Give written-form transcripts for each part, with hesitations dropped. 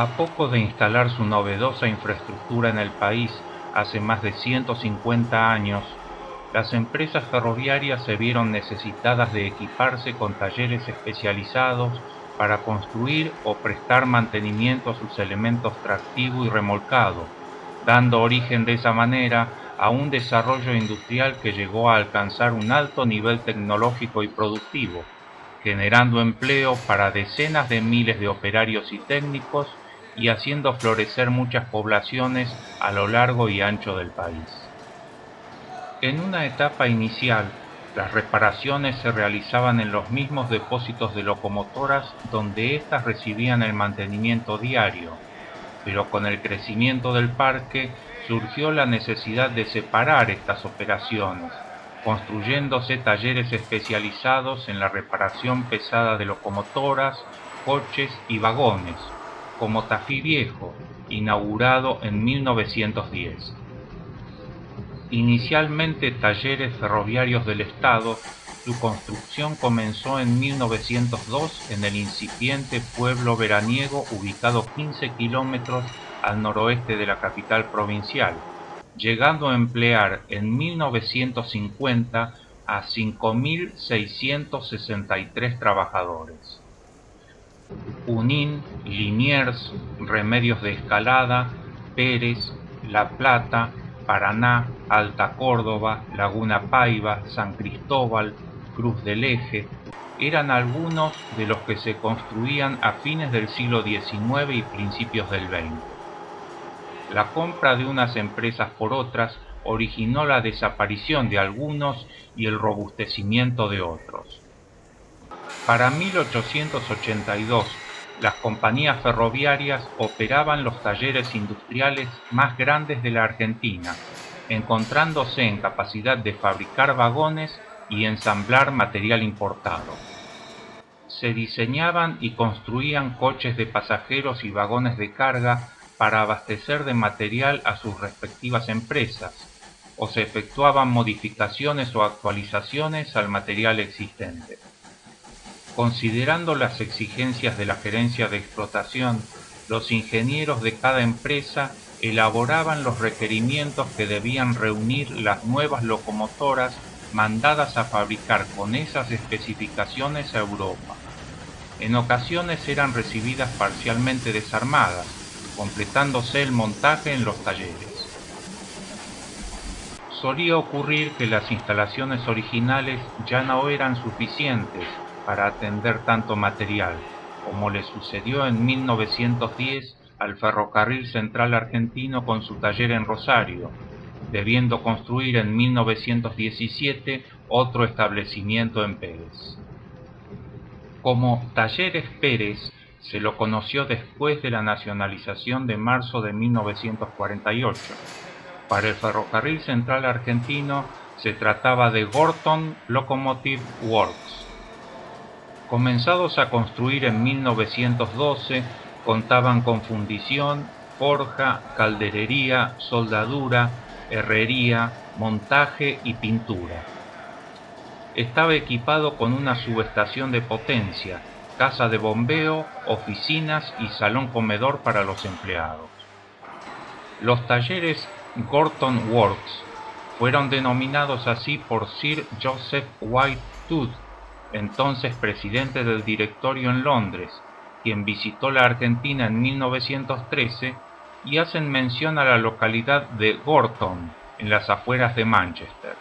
A poco de instalar su novedosa infraestructura en el país hace más de 150 años, las empresas ferroviarias se vieron necesitadas de equiparse con talleres especializados para construir o prestar mantenimiento a sus elementos tractivo y remolcado, dando origen de esa manera a un desarrollo industrial que llegó a alcanzar un alto nivel tecnológico y productivo, generando empleo para decenas de miles de operarios y técnicos y haciendo florecer muchas poblaciones a lo largo y ancho del país. En una etapa inicial, las reparaciones se realizaban en los mismos depósitos de locomotoras donde éstas recibían el mantenimiento diario, pero con el crecimiento del parque surgió la necesidad de separar estas operaciones, construyéndose talleres especializados en la reparación pesada de locomotoras, coches y vagones, como Tafí Viejo, inaugurado en 1910. Inicialmente talleres ferroviarios del Estado, su construcción comenzó en 1902 en el incipiente pueblo veraniego ubicado 15 kilómetros al noroeste de la capital provincial, llegando a emplear en 1950 a 5.663 trabajadores. Junín, Liniers, Remedios de Escalada, Pérez, La Plata, Paraná, Alta Córdoba, Laguna Paiva, San Cristóbal, Cruz del Eje, eran algunos de los que se construían a fines del siglo XIX y principios del XX. La compra de unas empresas por otras originó la desaparición de algunos y el robustecimiento de otros. Para 1882, las compañías ferroviarias operaban los talleres industriales más grandes de la Argentina, encontrándose en capacidad de fabricar vagones y ensamblar material importado. Se diseñaban y construían coches de pasajeros y vagones de carga para abastecer de material a sus respectivas empresas, o se efectuaban modificaciones o actualizaciones al material existente. Considerando las exigencias de la gerencia de explotación, los ingenieros de cada empresa elaboraban los requerimientos que debían reunir las nuevas locomotoras mandadas a fabricar con esas especificaciones a Europa. En ocasiones eran recibidas parcialmente desarmadas, completándose el montaje en los talleres. Solía ocurrir que las instalaciones originales ya no eran suficientes para atender tanto material, como le sucedió en 1910 al Ferrocarril Central Argentino con su taller en Rosario, debiendo construir en 1917 otro establecimiento en Pérez. Como Talleres Pérez, se lo conoció después de la nacionalización de marzo de 1948. Para el Ferrocarril Central Argentino se trataba de Gorton Locomotive Works. Comenzados a construir en 1912, contaban con fundición, forja, calderería, soldadura, herrería, montaje y pintura. Estaba equipado con una subestación de potencia, casa de bombeo, oficinas y salón comedor para los empleados. Los talleres Gorton Works fueron denominados así por Sir Joseph White Tooth, entonces presidente del directorio en Londres, quien visitó la Argentina en 1913, y hacen mención a la localidad de Gorton, en las afueras de Manchester.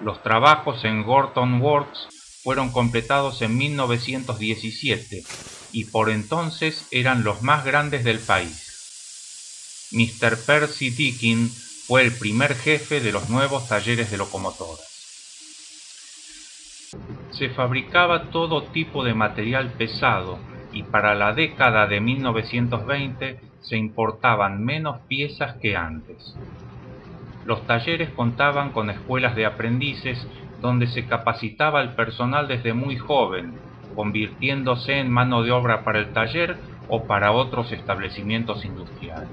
Los trabajos en Gorton Works fueron completados en 1917 y por entonces eran los más grandes del país. Mr. Percy Deakin fue el primer jefe de los nuevos talleres de locomotoras. Se fabricaba todo tipo de material pesado y para la década de 1920 se importaban menos piezas que antes. Los talleres contaban con escuelas de aprendices donde se capacitaba al personal desde muy joven, convirtiéndose en mano de obra para el taller o para otros establecimientos industriales.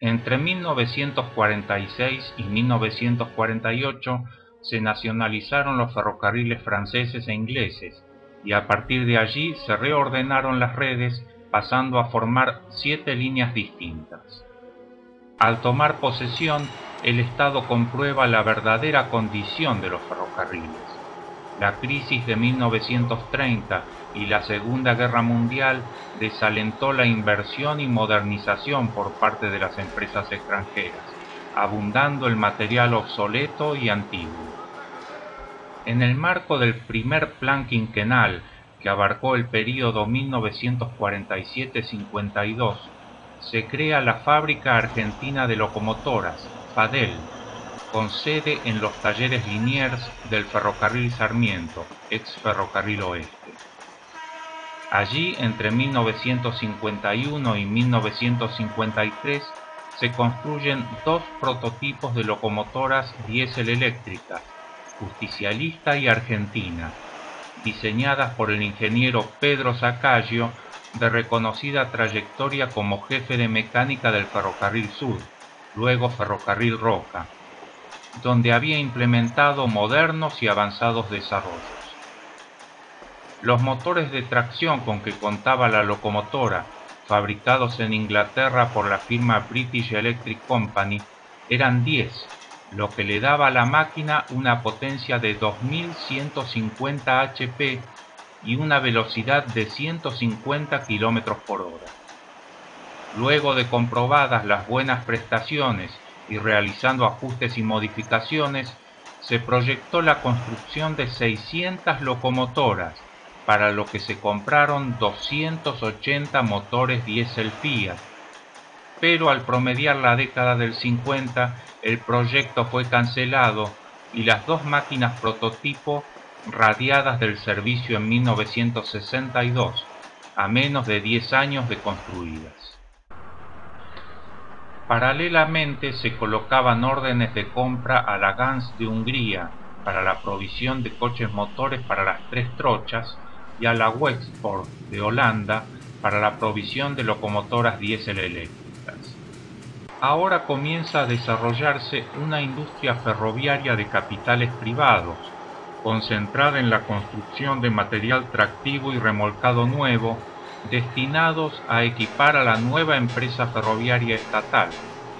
Entre 1946 y 1948 se nacionalizaron los ferrocarriles franceses e ingleses, y a partir de allí se reordenaron las redes, pasando a formar 7 líneas distintas. Al tomar posesión, el Estado comprueba la verdadera condición de los ferrocarriles. La crisis de 1930 y la Segunda Guerra Mundial desalentó la inversión y modernización por parte de las empresas extranjeras, abundando el material obsoleto y antiguo. En el marco del primer plan quinquenal, que abarcó el periodo 1947-52, se crea la Fábrica Argentina de Locomotoras, FADEL, con sede en los talleres Liniers del ferrocarril Sarmiento, ex ferrocarril Oeste. Allí, entre 1951 y 1953, se construyen 2 prototipos de locomotoras diésel eléctricas, Justicialista y Argentina, diseñadas por el ingeniero Pedro Sacaglio, de reconocida trayectoria como jefe de mecánica del Ferrocarril Sur, luego Ferrocarril Roca, donde había implementado modernos y avanzados desarrollos. Los motores de tracción con que contaba la locomotora, fabricados en Inglaterra por la firma British Electric Company, eran 10, lo que le daba a la máquina una potencia de 2150 HP y una velocidad de 150 km por hora. Luego de comprobadas las buenas prestaciones y realizando ajustes y modificaciones, se proyectó la construcción de 600 locomotoras, para lo que se compraron 280 motores diésel Fiat. Pero al promediar la década del 50, el proyecto fue cancelado y las 2 máquinas prototipo radiadas del servicio en 1962, a menos de 10 años de construidas. Paralelamente se colocaban órdenes de compra a la Ganz de Hungría para la provisión de coches motores para las 3 trochas y a la Westport de Holanda para la provisión de locomotoras diésel eléctricas. Ahora comienza a desarrollarse una industria ferroviaria de capitales privados, concentrada en la construcción de material tractivo y remolcado nuevo, destinados a equipar a la nueva empresa ferroviaria estatal,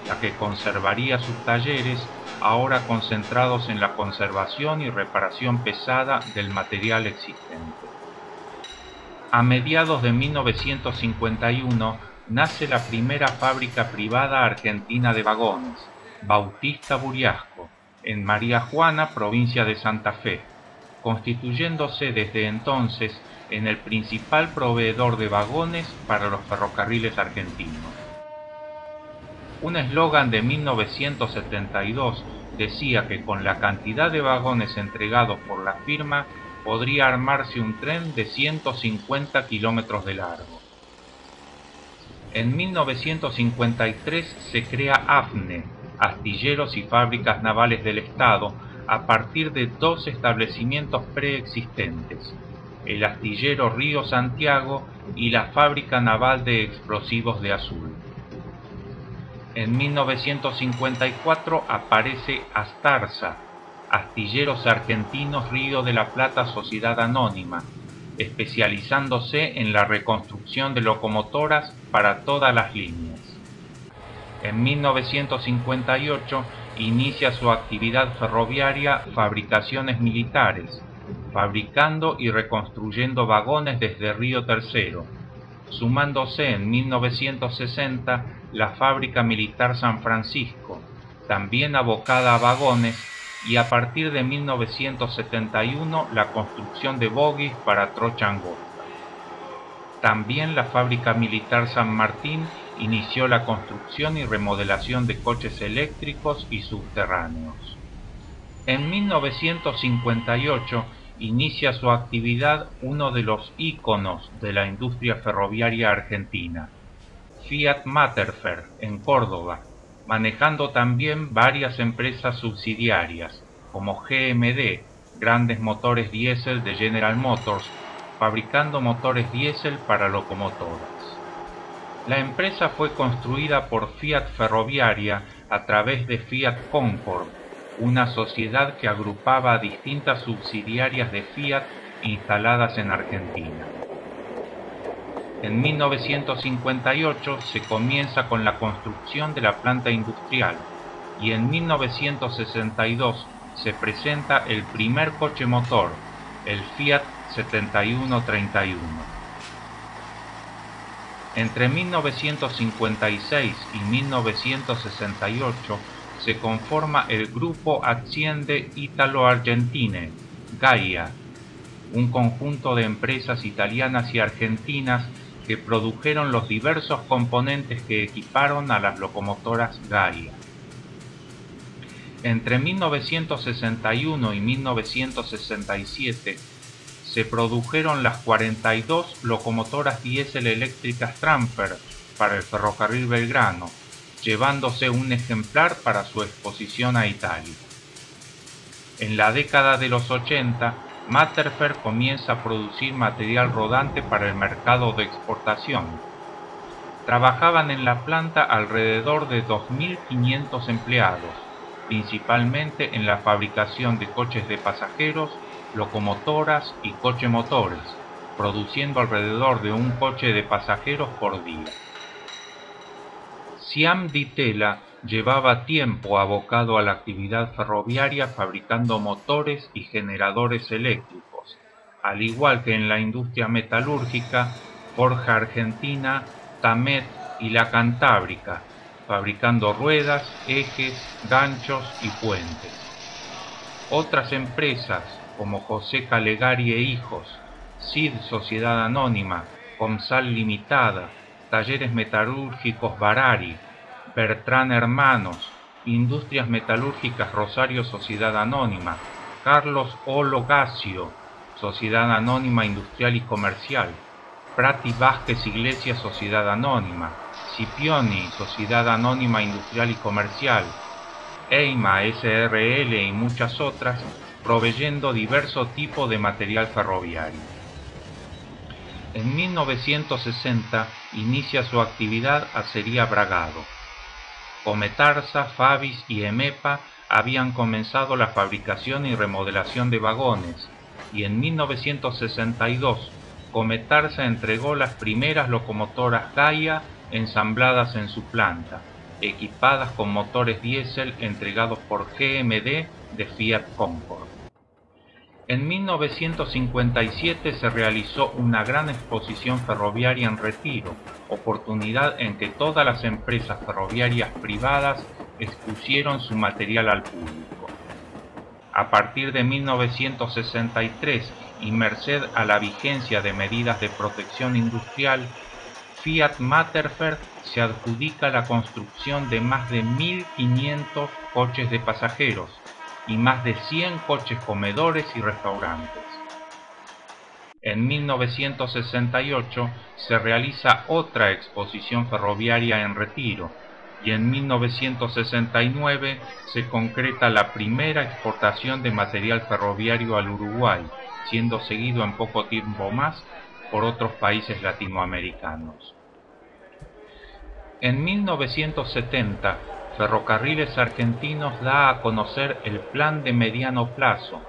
la que conservaría sus talleres, ahora concentrados en la conservación y reparación pesada del material existente. A mediados de 1951 nace la primera fábrica privada argentina de vagones, Bautista Buriasco, en María Juana, provincia de Santa Fe, constituyéndose desde entonces en el principal proveedor de vagones para los ferrocarriles argentinos. Un eslogan de 1972 decía que con la cantidad de vagones entregados por la firma podría armarse un tren de 150 kilómetros de largo. En 1953 se crea AFNE, Astilleros y Fábricas Navales del Estado, a partir de 2 establecimientos preexistentes, el Astillero Río Santiago y la Fábrica Naval de Explosivos de Azul. En 1954 aparece Astarza, Astilleros Argentinos Río de la Plata Sociedad Anónima, especializándose en la reconstrucción de locomotoras para todas las líneas. En 1958 inicia su actividad ferroviaria Fabricaciones Militares, fabricando y reconstruyendo vagones desde Río Tercero, sumándose en 1960 la Fábrica Militar San Francisco, también abocada a vagones, y a partir de 1971 la construcción de bogies para trocha angosta. También la Fábrica Militar San Martín inició la construcción y remodelación de coches eléctricos y subterráneos. En 1958 inicia su actividad uno de los íconos de la industria ferroviaria argentina, Fiat Materfer, en Córdoba, manejando también varias empresas subsidiarias, como GMD, grandes motores diésel de General Motors, fabricando motores diésel para locomotoras. La empresa fue construida por Fiat Ferroviaria a través de Fiat Concord, una sociedad que agrupaba a distintas subsidiarias de Fiat instaladas en Argentina. En 1958 se comienza con la construcción de la planta industrial y en 1962 se presenta el primer coche motor, el Fiat 7131. Entre 1956 y 1968 se conforma el Grupo Aziende Italo-Argentine, Gaia, un conjunto de empresas italianas y argentinas que produjeron los diversos componentes que equiparon a las locomotoras Gaia. Entre 1961 y 1967 se produjeron las 42 locomotoras diésel eléctricas Tramfer para el ferrocarril Belgrano, llevándose un ejemplar para su exposición a Italia. En la década de los 80, Materfer comienza a producir material rodante para el mercado de exportación. Trabajaban en la planta alrededor de 2.500 empleados, principalmente en la fabricación de coches de pasajeros, locomotoras y cochemotores, produciendo alrededor de un coche de pasajeros por día. Siam Di Tella llevaba tiempo abocado a la actividad ferroviaria fabricando motores y generadores eléctricos, al igual que en la industria metalúrgica, Forja Argentina, TAMET y La Cantábrica, fabricando ruedas, ejes, ganchos y puentes. Otras empresas, como José Calegari e Hijos, Cid Sociedad Anónima, Comsal Limitada, Talleres Metalúrgicos Barari, Bertrán Hermanos, Industrias Metalúrgicas Rosario Sociedad Anónima, Carlos O. Logacio, Sociedad Anónima Industrial y Comercial, Prati Vázquez Iglesias Sociedad Anónima, Scipioni Sociedad Anónima Industrial y Comercial, EIMA SRL y muchas otras, proveyendo diverso tipo de material ferroviario. En 1960 inicia su actividad Acería Bragado. Cometarsa, Fabis y Emepa habían comenzado la fabricación y remodelación de vagones, y en 1962 Cometarsa entregó las primeras locomotoras Gaia ensambladas en su planta, equipadas con motores diésel entregados por GMD de Fiat Concord. En 1957 se realizó una gran exposición ferroviaria en Retiro, oportunidad en que todas las empresas ferroviarias privadas expusieron su material al público. A partir de 1963 y merced a la vigencia de medidas de protección industrial, Fiat Materfer se adjudica la construcción de más de 1.500 coches de pasajeros y más de 100 coches comedores y restaurantes. En 1968 se realiza otra exposición ferroviaria en Retiro y en 1969 se concreta la primera exportación de material ferroviario al Uruguay, siendo seguido en poco tiempo más por otros países latinoamericanos. En 1970, Ferrocarriles Argentinos da a conocer el plan de mediano plazo,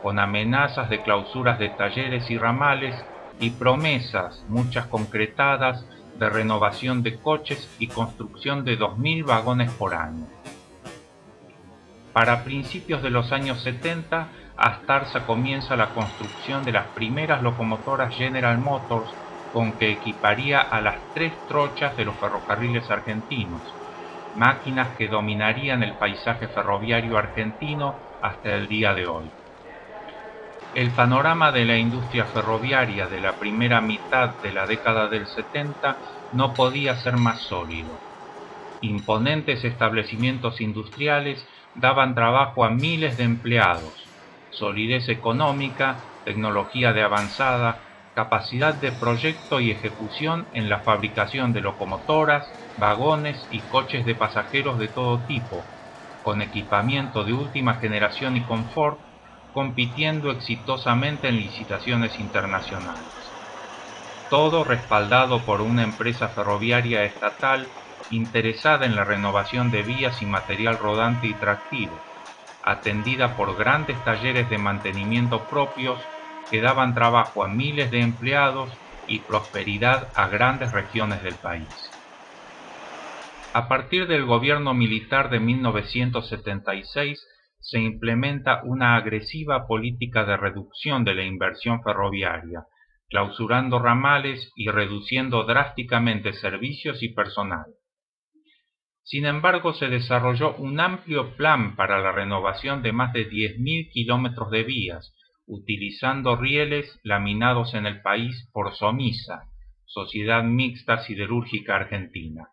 con amenazas de clausuras de talleres y ramales y promesas, muchas concretadas, de renovación de coches y construcción de 2.000 vagones por año. Para principios de los años 70, Astarza comienza la construcción de las primeras locomotoras General Motors con que equiparía a las tres trochas de los ferrocarriles argentinos, máquinas que dominarían el paisaje ferroviario argentino hasta el día de hoy. El panorama de la industria ferroviaria de la primera mitad de la década del 70 no podía ser más sólido. Imponentes establecimientos industriales daban trabajo a miles de empleados, solidez económica, tecnología de avanzada, capacidad de proyecto y ejecución en la fabricación de locomotoras, vagones y coches de pasajeros de todo tipo, con equipamiento de última generación y confort, compitiendo exitosamente en licitaciones internacionales. Todo respaldado por una empresa ferroviaria estatal interesada en la renovación de vías y material rodante y tractivo, atendida por grandes talleres de mantenimiento propios que daban trabajo a miles de empleados y prosperidad a grandes regiones del país. A partir del gobierno militar de 1976 se implementa una agresiva política de reducción de la inversión ferroviaria, clausurando ramales y reduciendo drásticamente servicios y personal. Sin embargo, se desarrolló un amplio plan para la renovación de más de 10.000 kilómetros de vías, utilizando rieles laminados en el país por SOMISA, Sociedad Mixta Siderúrgica Argentina.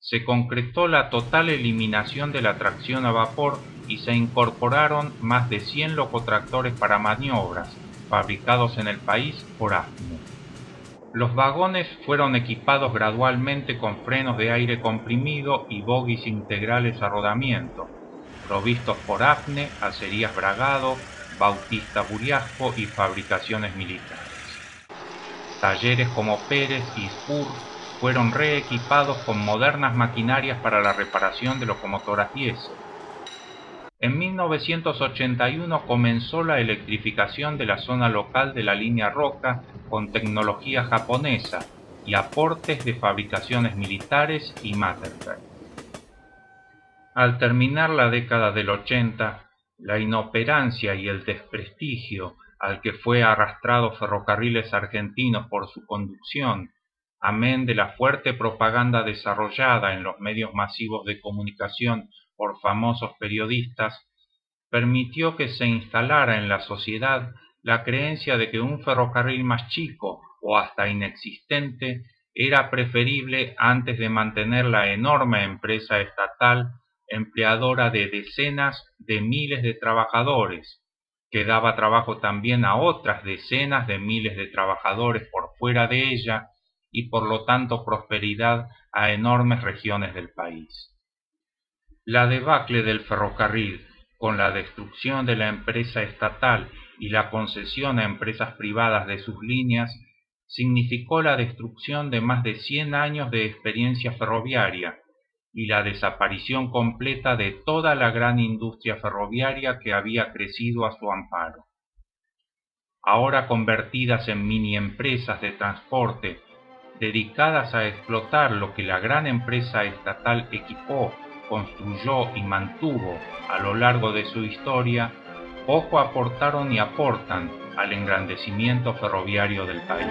Se concretó la total eliminación de la tracción a vapor y se incorporaron más de 100 locotractores para maniobras, fabricados en el país por AFNE. Los vagones fueron equipados gradualmente con frenos de aire comprimido y bogies integrales a rodamiento, provistos por AFNE, Acerías Bragado, Bautista Buriasco y Fabricaciones Militares. Talleres como Pérez y Spur fueron reequipados con modernas maquinarias para la reparación de locomotoras diésel. En 1981 comenzó la electrificación de la zona local de la línea Roca con tecnología japonesa y aportes de Fabricaciones Militares y Materfer. Al terminar la década del 80, la inoperancia y el desprestigio al que fue arrastrado Ferrocarriles Argentinos por su conducción, amén de la fuerte propaganda desarrollada en los medios masivos de comunicación por famosos periodistas, permitió que se instalara en la sociedad la creencia de que un ferrocarril más chico o hasta inexistente era preferible antes de mantener la enorme empresa estatal empleadora de decenas de miles de trabajadores, que daba trabajo también a otras decenas de miles de trabajadores por fuera de ella y por lo tanto prosperidad a enormes regiones del país. La debacle del ferrocarril, con la destrucción de la empresa estatal y la concesión a empresas privadas de sus líneas, significó la destrucción de más de 100 años de experiencia ferroviaria y la desaparición completa de toda la gran industria ferroviaria que había crecido a su amparo. Ahora convertidas en mini empresas de transporte, dedicadas a explotar lo que la gran empresa estatal equipó, construyó y mantuvo a lo largo de su historia, poco aportaron y aportan al engrandecimiento ferroviario del país.